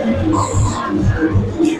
the ball for